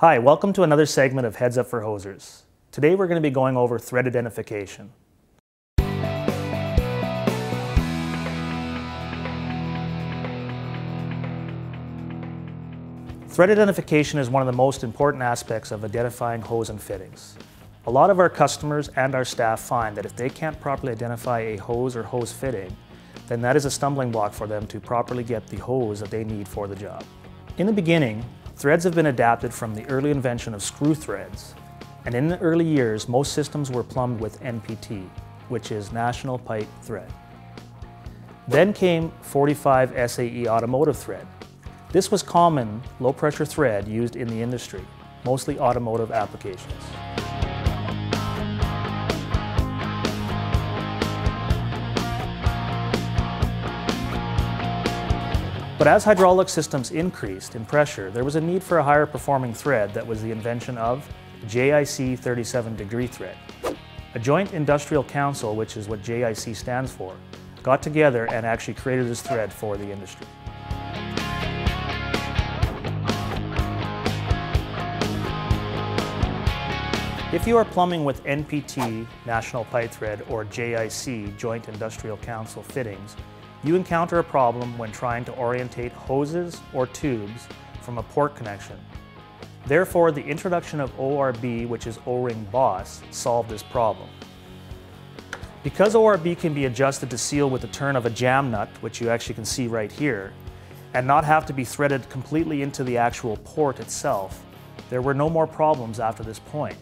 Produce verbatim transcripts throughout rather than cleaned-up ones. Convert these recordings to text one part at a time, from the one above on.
Hi, welcome to another segment of Heads Up for Hosers. Today we're going to be going over thread identification. Thread identification is one of the most important aspects of identifying hose and fittings. A lot of our customers and our staff find that if they can't properly identify a hose or hose fitting, then that is a stumbling block for them to properly get the hose that they need for the job. In the beginning, threads have been adapted from the early invention of screw threads, and in the early years most systems were plumbed with N P T, which is National Pipe Thread. Then came forty-five S A E automotive thread. This was common low-pressure thread used in the industry, mostly automotive applications. But as hydraulic systems increased in pressure, there was a need for a higher performing thread that was the invention of J I C thirty-seven degree thread. A Joint Industrial Council, which is what J I C stands for, got together and actually created this thread for the industry. If you are plumbing with N P T, National Pipe Thread, or J I C, Joint Industrial Council fittings, you encounter a problem when trying to orientate hoses or tubes from a port connection. Therefore, the introduction of O R B, which is O-ring boss, solved this problem. Because O R B can be adjusted to seal with the turn of a jam nut, which you actually can see right here, and not have to be threaded completely into the actual port itself, there were no more problems after this point.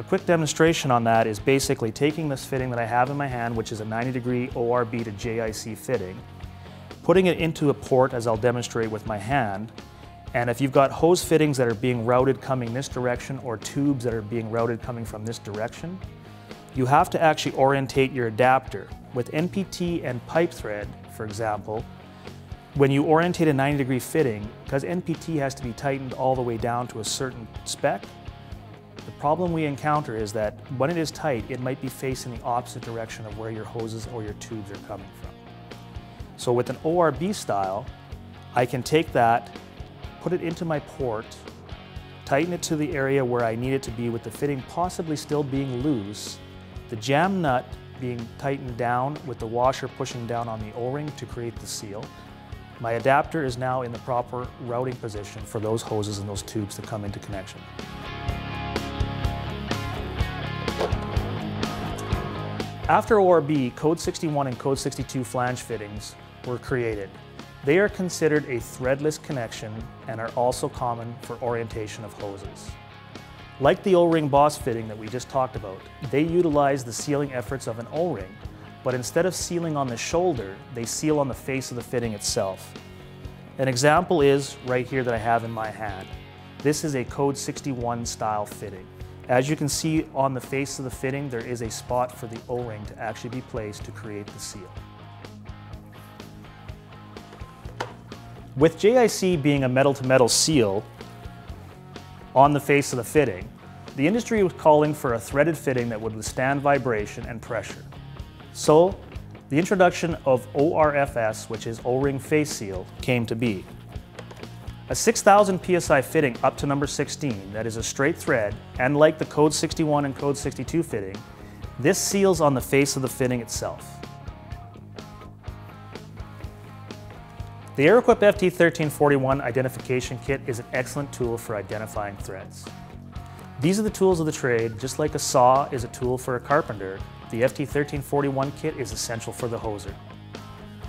A quick demonstration on that is basically taking this fitting that I have in my hand, which is a ninety degree O R B to J I C fitting, putting it into a port as I'll demonstrate with my hand, and if you've got hose fittings that are being routed coming this direction or tubes that are being routed coming from this direction, you have to actually orientate your adapter. With N P T and pipe thread, for example, when you orientate a ninety degree fitting, because N P T has to be tightened all the way down to a certain spec, the problem we encounter is that when it is tight, it might be facing the opposite direction of where your hoses or your tubes are coming from. So with an O R B style, I can take that, put it into my port, tighten it to the area where I need it to be with the fitting possibly still being loose, the jam nut being tightened down with the washer pushing down on the O-ring to create the seal. My adapter is now in the proper routing position for those hoses and those tubes to come into connection. After O R B, code sixty-one and code sixty-two flange fittings were created. They are considered a threadless connection and are also common for orientation of hoses. Like the O-ring boss fitting that we just talked about, they utilize the sealing efforts of an O-ring, but instead of sealing on the shoulder, they seal on the face of the fitting itself. An example is right here that I have in my hand. This is a code sixty-one style fitting. As you can see on the face of the fitting, there is a spot for the O-ring to actually be placed to create the seal. With J I C being a metal-to-metal seal on the face of the fitting, the industry was calling for a threaded fitting that would withstand vibration and pressure. So, the introduction of O R F S, which is O-ring face seal, came to be. A six thousand P S I fitting up to number sixteen that is a straight thread, and like the code sixty-one and code sixty-two fitting, this seals on the face of the fitting itself. The Aeroquip F T thirteen forty-one identification kit is an excellent tool for identifying threads. These are the tools of the trade. Just like a saw is a tool for a carpenter, the F T thirteen forty-one kit is essential for the hoser.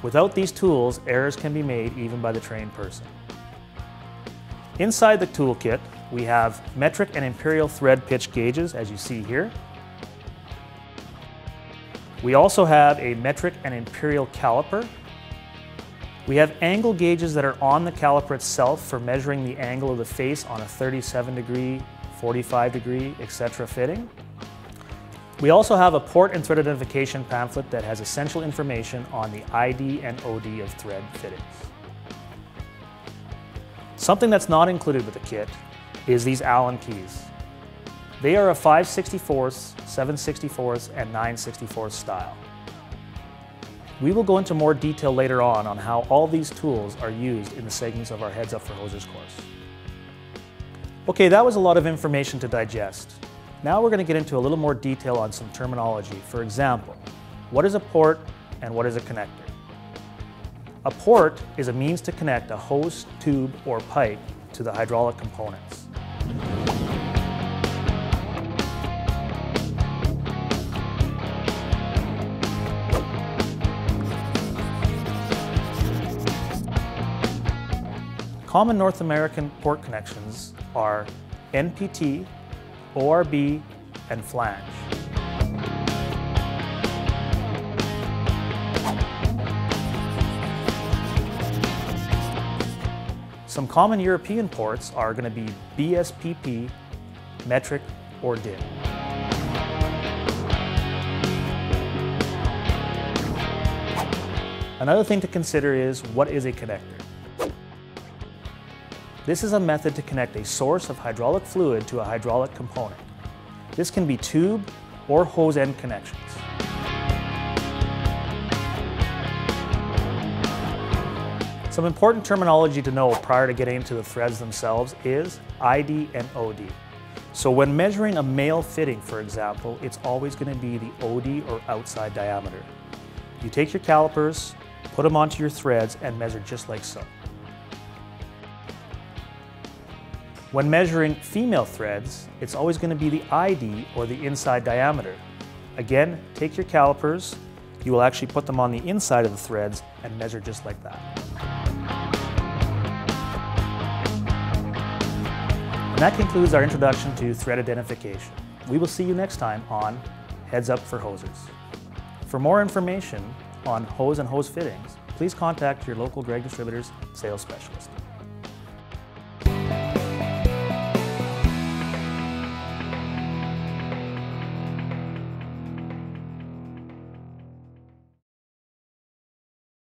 Without these tools, errors can be made even by the trained person. Inside the toolkit, we have metric and imperial thread pitch gauges, as you see here. We also have a metric and imperial caliper. We have angle gauges that are on the caliper itself for measuring the angle of the face on a thirty-seven degree, forty-five degree, et cetera fitting. We also have a port and thread identification pamphlet that has essential information on the I D and O D of thread fittings. Something that's not included with the kit is these Allen keys. They are a five sixty-fourths, seven sixty-fourths, and nine sixty-fourths style. We will go into more detail later on on how all these tools are used in the segments of our Heads Up for Hosers course. Okay, that was a lot of information to digest. Now we're going to get into a little more detail on some terminology. For example, what is a port and what is a connector? A port is a means to connect a hose, tube, or pipe to the hydraulic components. Common North American port connections are N P T, O R B, and flange. Some common European ports are going to be B S P P, metric, or D I N. Another thing to consider is, what is a connector? This is a method to connect a source of hydraulic fluid to a hydraulic component. This can be tube or hose end connections. Some important terminology to know prior to getting into the threads themselves is I D and O D. So when measuring a male fitting, for example, it's always going to be the O D or outside diameter. You take your calipers, put them onto your threads, and measure just like so. When measuring female threads, it's always going to be the I D or the inside diameter. Again, take your calipers, you will actually put them on the inside of the threads and measure just like that. And that concludes our introduction to thread identification. We will see you next time on Heads Up for Hosers. For more information on hose and hose fittings, please contact your local Gregg Distributors sales specialist.